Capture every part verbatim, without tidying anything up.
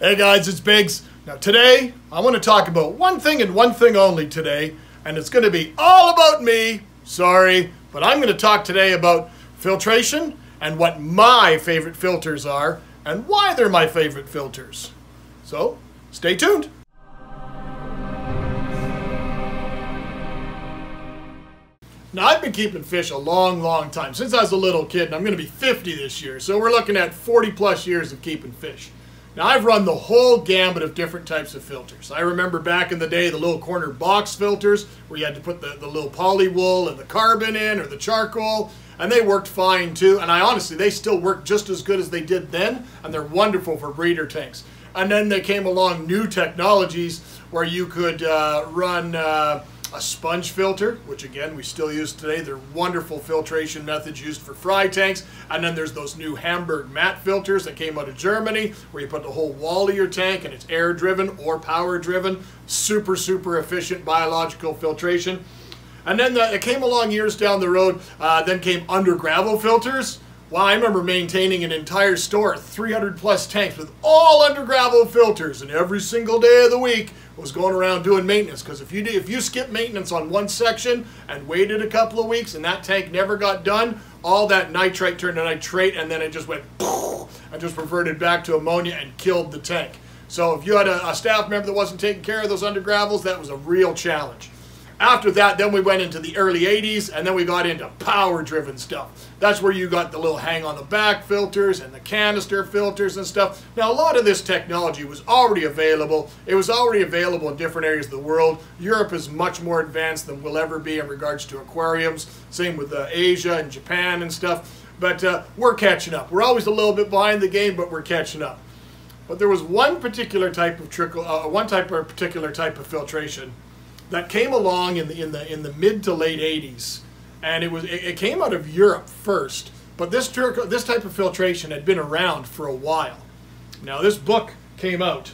Hey guys, it's Biggs. Now today, I want to talk about one thing and one thing only today, and it's going to be all about me, sorry, but I'm going to talk today about filtration and what my favorite filters are and why they're my favorite filters. So, stay tuned. Now, I've been keeping fish a long, long time, since I was a little kid, and I'm going to be fifty this year, so we're looking at forty plus years of keeping fish. Now, I've run the whole gambit of different types of filters. I remember back in the day, the little corner box filters, where you had to put the, the little poly wool and the carbon in, or the charcoal, and they worked fine too, and I honestly, they still work just as good as they did then, and they're wonderful for breeder tanks. And then there came along new technologies where you could uh, run... Uh, A sponge filter, which again we still use today. They're wonderful filtration methods used for fry tanks. And then there's those new Hamburg mat filters that came out of Germany, where you put the whole wall of your tank and it's air driven or power driven. Super, super efficient biological filtration. And then the, it came along years down the road, uh, then came under gravel filters. Wow, I remember maintaining an entire store, three hundred plus tanks with all under gravel filters, and every single day of the week I was going around doing maintenance, because if you did, if you skip maintenance on one section and waited a couple of weeks and that tank never got done, all that nitrite turned to nitrate, and then it just went, I just reverted back to ammonia and killed the tank. So if you had a, a staff member that wasn't taking care of those under gravels, that was a real challenge. After that, then we went into the early eighties, and then we got into power-driven stuff. That's where you got the little hang-on-the-back filters and the canister filters and stuff. Now, a lot of this technology was already available. It was already available in different areas of the world. Europe is much more advanced than we'll ever be in regards to aquariums. Same with uh, Asia and Japan and stuff. But uh, we're catching up. We're always a little bit behind the game, but we're catching up. But there was one particular type of trickle, uh, one type or particular type of filtration that came along in the in the in the mid to late eighties, and it was it, it came out of Europe first. But this this type of filtration had been around for a while. Now this book came out.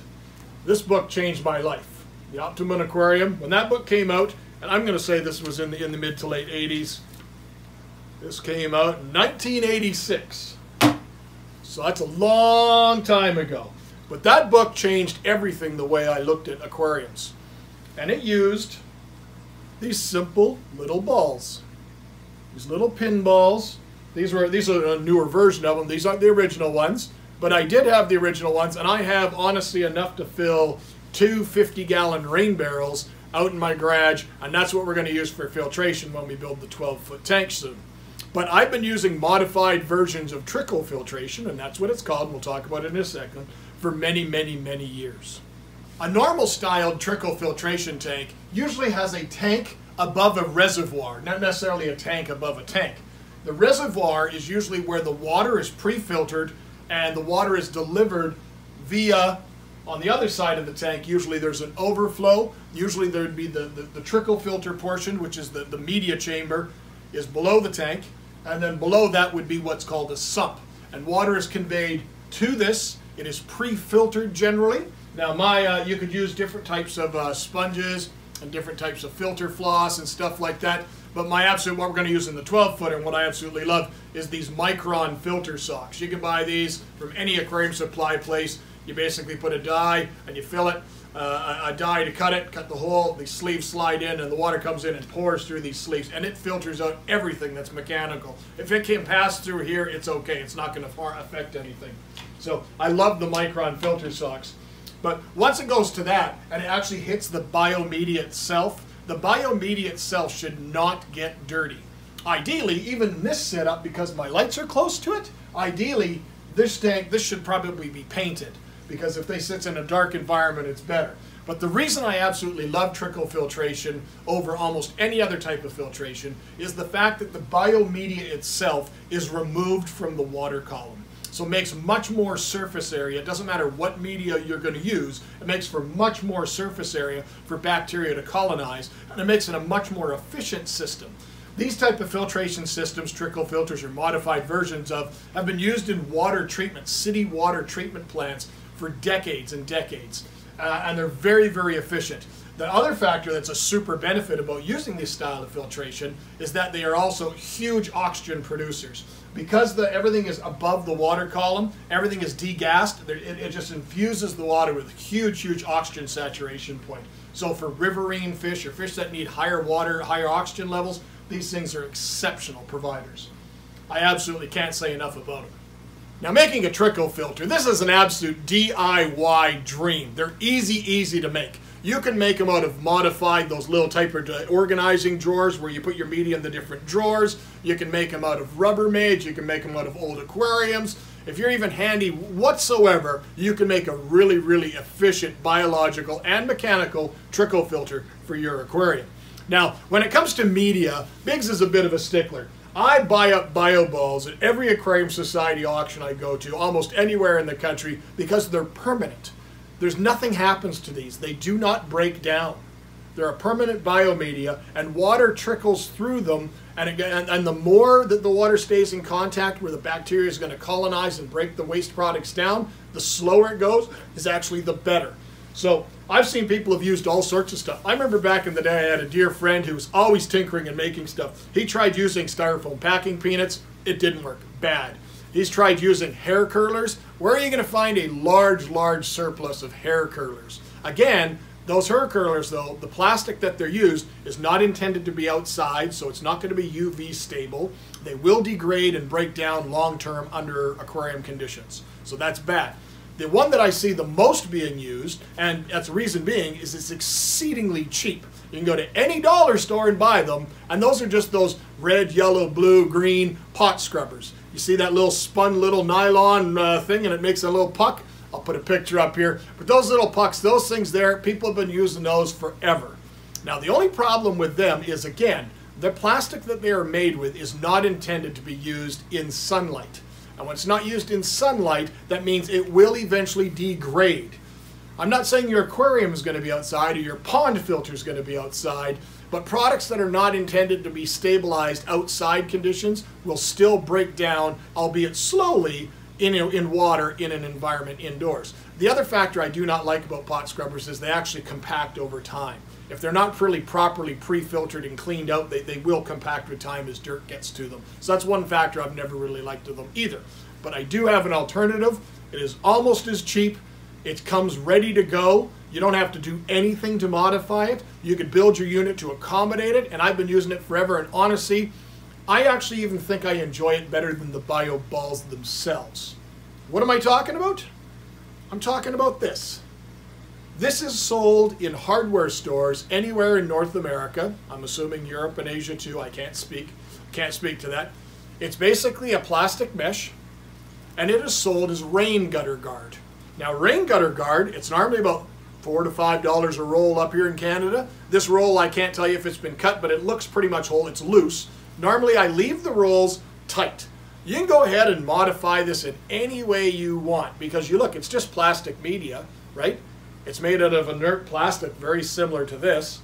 This book changed my life. The Optimum Aquarium. When that book came out, and I'm going to say this was in the in the mid to late eighties. This came out in nineteen eighty-six. So that's a long time ago. But that book changed everything the way I looked at aquariums. And it used these simple little balls, these little pin balls. These were these are a newer version of them. These aren't the original ones, but I did have the original ones, and I have honestly enough to fill two fifty gallon rain barrels out in my garage, and that's what we're going to use for filtration when we build the twelve foot tank soon. But I've been using modified versions of trickle filtration, and that's what it's called, and we'll talk about it in a second, for many, many, many years. A normal styled trickle filtration tank usually has a tank above a reservoir, not necessarily a tank above a tank. The reservoir is usually where the water is pre-filtered and the water is delivered via, on the other side of the tank, usually there's an overflow. Usually there'd be the, the, the trickle filter portion, which is the, the media chamber, is below the tank, and then below that would be what's called a sump. And water is conveyed to this. It is pre-filtered generally. Now my, uh, you could use different types of uh, sponges and different types of filter floss and stuff like that, but my absolute, what we're going to use in the twelve foot and what I absolutely love is these micron filter socks. You can buy these from any aquarium supply place. You basically put a die and you fill it, uh, a, a die to cut it, cut the hole, the sleeves slide in and the water comes in and pours through these sleeves, and it filters out everything that's mechanical. If it can pass through here, it's okay. It's not going to affect anything. So I love the micron filter socks. But once it goes to that, and it actually hits the biomedia itself, the biomedia itself should not get dirty. Ideally, even this setup, because my lights are close to it, ideally, this tank, this should probably be painted, because if they sit in a dark environment, it's better. But the reason I absolutely love trickle filtration over almost any other type of filtration is the fact that the biomedia itself is removed from the water column. So it makes much more surface area. It doesn't matter what media you're going to use. It makes for much more surface area for bacteria to colonize, and it makes it a much more efficient system. These type of filtration systems, trickle filters or modified versions of, have been used in water treatment, city water treatment plants for decades and decades. Uh, and they're very, very efficient. The other factor that's a super benefit about using this style of filtration is that they are also huge oxygen producers. Because the, everything is above the water column, everything is degassed, it, it just infuses the water with a huge, huge oxygen saturation point. So for riverine fish or fish that need higher water, higher oxygen levels, these things are exceptional providers. I absolutely can't say enough about them. Now, making a trickle filter, this is an absolute D I Y dream. They're easy, easy to make. You can make them out of modified, those little type of organizing drawers where you put your media in the different drawers. You can make them out of Rubbermaid. You can make them out of old aquariums. If you're even handy whatsoever, you can make a really, really efficient biological and mechanical trickle filter for your aquarium. Now, when it comes to media, Biggs is a bit of a stickler. I buy up Bio Balls at every Aquarium Society auction I go to, almost anywhere in the country, because they're permanent. There's nothing happens to these. They do not break down. They're a permanent biomedia, and water trickles through them, and, again, and the more that the water stays in contact where the bacteria is going to colonize and break the waste products down, the slower it goes is actually the better. So I've seen people have used all sorts of stuff. I remember back in the day I had a dear friend who was always tinkering and making stuff. He tried using styrofoam packing peanuts. It didn't work. Bad. He's tried using hair curlers. Where are you going to find a large, large surplus of hair curlers? Again, those hair curlers, though, the plastic that they're used is not intended to be outside, so it's not going to be U V stable. They will degrade and break down long-term under aquarium conditions. So that's bad. The one that I see the most being used, and that's the reason being, is it's exceedingly cheap. You can go to any dollar store and buy them, and those are just those red, yellow, blue, green pot scrubbers. You see that little spun little nylon uh, thing, and it makes a little puck? I'll put a picture up here. But those little pucks, those things there, people have been using those forever. Now, the only problem with them is, again, the plastic that they are made with is not intended to be used in sunlight. And when it's not used in sunlight, that means it will eventually degrade. I'm not saying your aquarium is going to be outside or your pond filter is going to be outside, but products that are not intended to be stabilized outside conditions will still break down, albeit slowly, in, in water in an environment indoors. The other factor I do not like about pot scrubbers is they actually compact over time. If they're not really properly pre-filtered and cleaned out, they, they will compact with time as dirt gets to them. So that's one factor I've never really liked to them either. But I do have an alternative. It is almost as cheap. It comes ready to go. You don't have to do anything to modify it. You could build your unit to accommodate it, and I've been using it forever. And honestly, I actually even think I enjoy it better than the Bio Balls themselves. What am I talking about? I'm talking about this. This is sold in hardware stores anywhere in North America. I'm assuming Europe and Asia too. I can't speak, can't speak to that. It's basically a plastic mesh, and it is sold as rain gutter guard. Now, rain gutter guard, it's normally about four to five dollars a roll up here in Canada. This roll, I can't tell you if it's been cut, but it looks pretty much whole. It's loose. Normally, I leave the rolls tight. You can go ahead and modify this in any way you want, because you look, it's just plastic media, right? It's made out of inert plastic, very similar to this.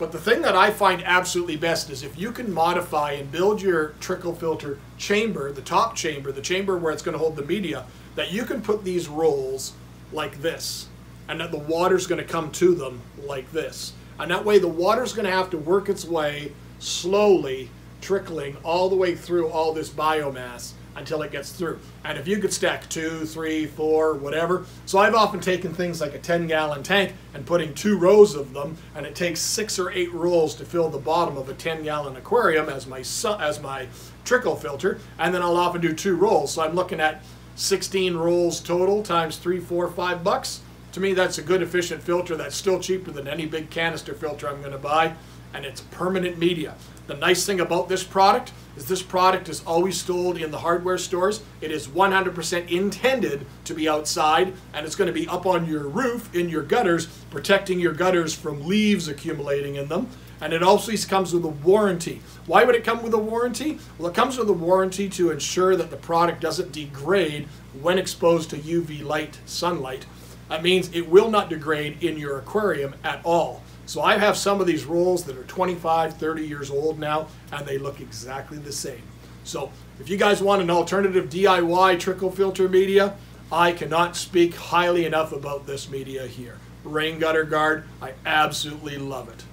But the thing that I find absolutely best is if you can modify and build your trickle filter chamber, the top chamber, the chamber where it's going to hold the media, that you can put these rolls like this, and that the water's going to come to them like this. And that way the water's going to have to work its way slowly, trickling all the way through all this biomass until it gets through. And if you could stack two, three, four, whatever. So I've often taken things like a ten gallon tank and putting two rows of them, and it takes six or eight rolls to fill the bottom of a ten gallon aquarium as my, as my trickle filter, and then I'll often do two rolls. So I'm looking at sixteen rolls total times three, four, five bucks. To me, that's a good efficient filter that's still cheaper than any big canister filter I'm going to buy, and it's permanent media. The nice thing about this product is this product is always sold in the hardware stores. It is one hundred percent intended to be outside, and it's going to be up on your roof, in your gutters, protecting your gutters from leaves accumulating in them. And it also comes with a warranty. Why would it come with a warranty? Well, it comes with a warranty to ensure that the product doesn't degrade when exposed to U V light, sunlight. That means it will not degrade in your aquarium at all. So I have some of these rolls that are twenty-five, thirty years old now, and they look exactly the same. So if you guys want an alternative D I Y trickle filter media, I cannot speak highly enough about this media here. Rain gutter guard, I absolutely love it.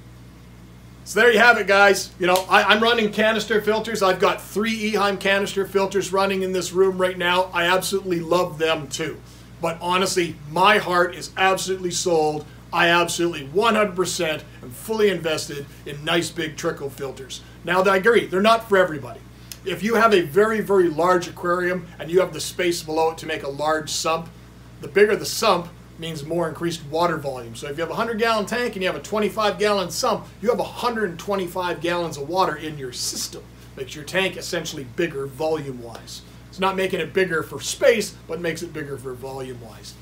So there you have it, guys. You know, I, I'm running canister filters. I've got three Eheim canister filters running in this room right now. I absolutely love them too. But honestly, my heart is absolutely sold. I absolutely one hundred percent am fully invested in nice big trickle filters. Now, I agree, they're not for everybody. If you have a very, very large aquarium and you have the space below it to make a large sump, the bigger the sump means more increased water volume. So if you have a hundred gallon tank and you have a twenty-five gallon sump, you have one hundred twenty-five gallons of water in your system. Makes your tank essentially bigger volume-wise. It's not making it bigger for space, but makes it bigger for volume-wise.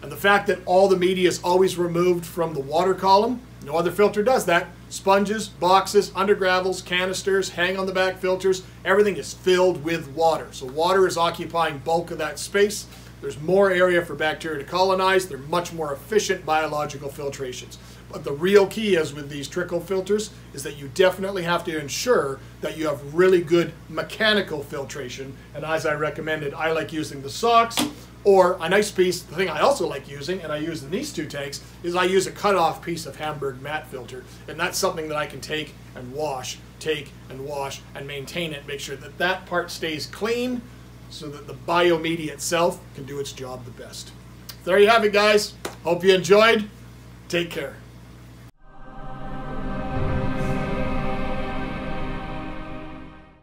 And the fact that all the media is always removed from the water column, no other filter does that. Sponges, boxes, undergravels, canisters, hang on the back filters, everything is filled with water. So water is occupying bulk of that space. There's more area for bacteria to colonize. They're much more efficient biological filtrations. But the real key is with these trickle filters is that you definitely have to ensure that you have really good mechanical filtration. And as I recommended, I like using the socks or a nice piece. The thing I also like using, and I use in these two tanks, is I use a cut-off piece of Hamburg mat filter. And that's something that I can take and wash, take and wash, and maintain it. Make sure that that part stays clean, so that the biomedia itself can do its job the best. There you have it, guys. Hope you enjoyed. Take care.